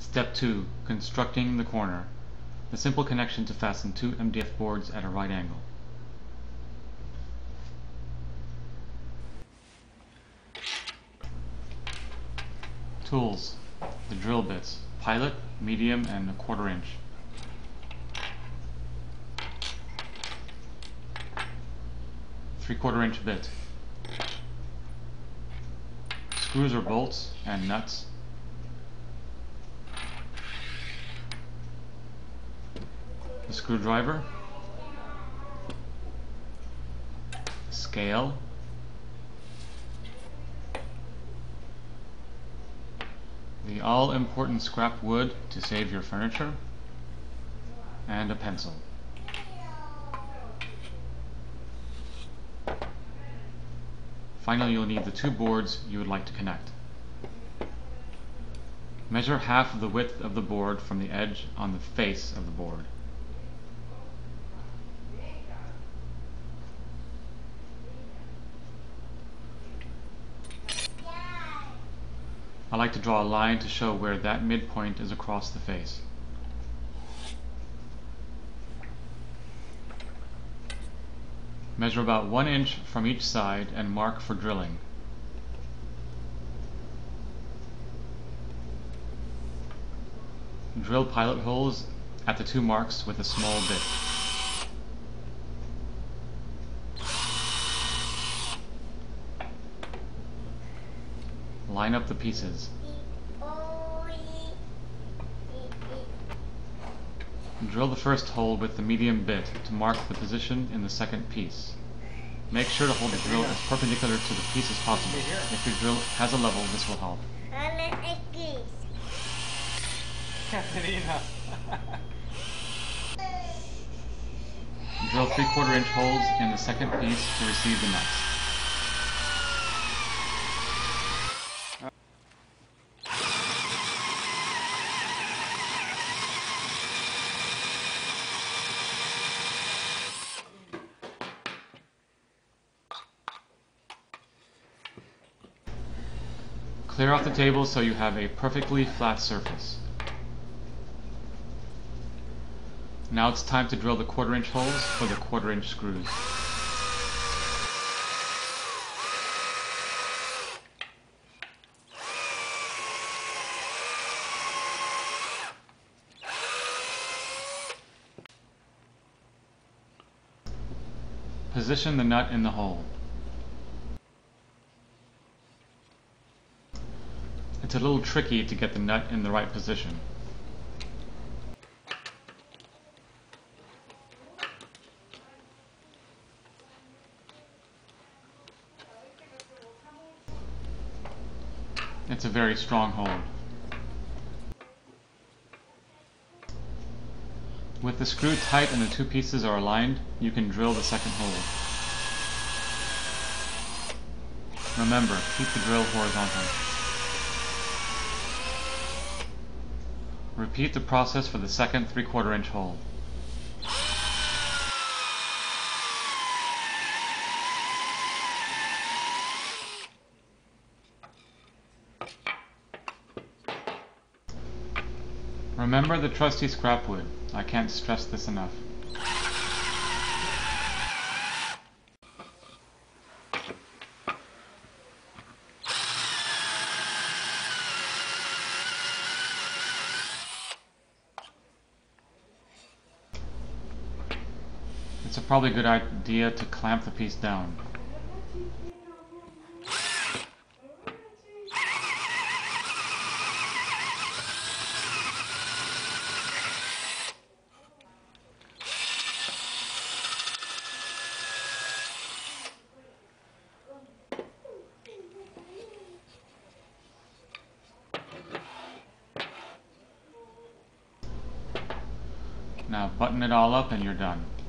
Step 2. Constructing the corner. The simple connection to fasten two MDF boards at a right angle. Tools. The drill bits. Pilot, medium, and 1/4 inch. ¾ inch bit. Screws or bolts and nuts. A screwdriver. Scale. The all-important scrap wood to save your furniture. And a pencil. Finally, you'll need the two boards you would like to connect. Measure half of the width of the board from the edge on the face of the board. I like to draw a line to show where that midpoint is across the face. Measure about 1 inch from each side and mark for drilling. Drill pilot holes at the two marks with a small bit. Line up the pieces. Drill the first hole with the medium bit to mark the position in the second piece. Make sure to hold the drill as perpendicular to the piece as possible. If your drill has a level, this will help. Drill 3/4 inch holes in the second piece to receive the nuts. Clear off the table so you have a perfectly flat surface. Now it's time to drill the 1/4 inch holes for the 1/4 inch screws. Position the nut in the hole. It's a little tricky to get the nut in the right position. It's a very strong hold. With the screw tight and the two pieces are aligned, you can drill the second hole. Remember, keep the drill horizontal. Repeat the process for the second 3/4 inch hole. Remember the trusty scrap wood. I can't stress this enough. It's a probably good idea to clamp the piece down. Now button it all up and you're done.